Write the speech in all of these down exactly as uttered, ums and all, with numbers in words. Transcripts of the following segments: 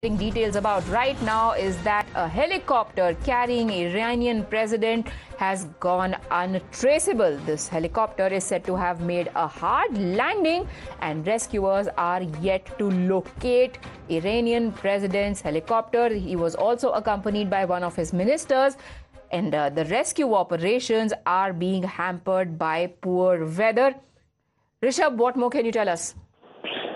Details about right now is that a helicopter carrying Iranian president has gone untraceable. This helicopter is said to have made a hard landing, and rescuers are yet to locate Iranian president's helicopter. He was also accompanied by one of his ministers. And uh, the rescue operations are being hampered by poor weather. Rishabh, what more can you tell us?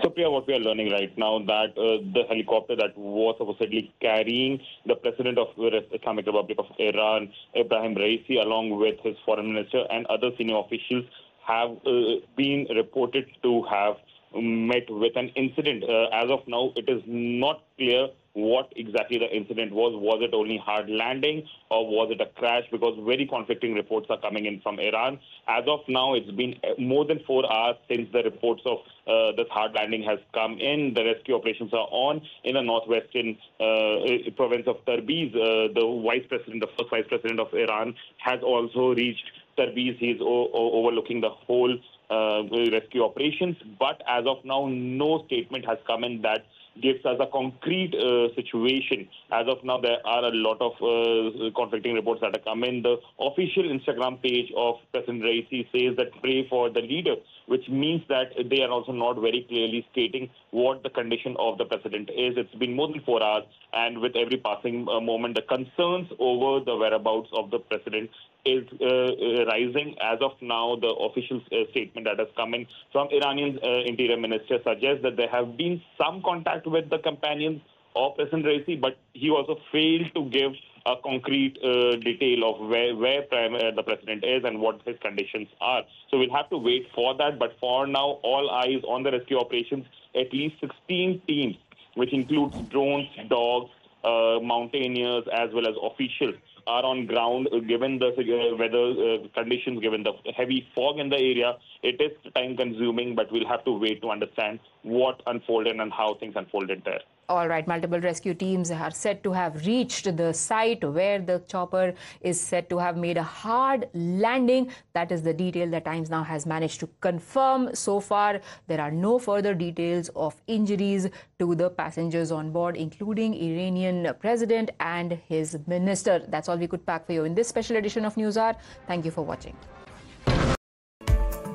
So, Priya, what we are learning right now that uh, the helicopter that was supposedly carrying the president of the Islamic Republic of Iran, Ebrahim Raisi, along with his foreign minister and other senior officials, have uh, been reported to have met with an incident. Uh, as of now, it is not clear what exactly the incident was. Was it only hard landing or was it a crash? Because very conflicting reports are coming in from Iran. As of now, it's been more than four hours since the reports of uh, this hard landing has come in. The rescue operations are on in the northwestern uh, province of Tabriz. Uh, the vice president, the first vice president of Iran, has also reached Tabriz. He is o overlooking the whole uh, rescue operations. But as of now, no statement has come in that gives us a concrete uh, situation. As of now, there are a lot of uh, conflicting reports that have come in. The official Instagram page of President Raisi says that pray for the leader, which means that they are also not very clearly stating what the condition of the president is. It's been more than four hours, and with every passing uh, moment, the concerns over the whereabouts of the president is uh, rising. As of now, the official uh, statement that has come in from Iranian uh, Interior Minister suggests that there have been some contact with the companions of President Raisi, but he also failed to give a concrete uh, detail of where, where the president is and what his conditions are. So we'll have to wait for that. But for now, all eyes on the rescue operations, at least sixteen teams, which includes drones, dogs, uh, mountaineers, as well as officials, are on ground. Given the uh, weather uh, conditions, given the heavy fog in the area, it is time-consuming, but we'll have to wait to understand what unfolded and how things unfolded there. All right, multiple rescue teams are said to have reached the site where the chopper is said to have made a hard landing. That is the detail that Times Now has managed to confirm so far. There are no further details of injuries to the passengers on board, including Iranian president and his minister. That's all we could pack for you in this special edition of News Hour. Thank you for watching.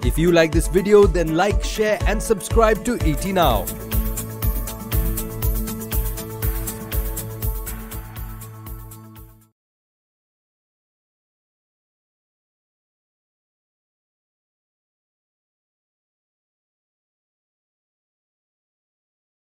If you like this video, then like, share and subscribe to E T Now.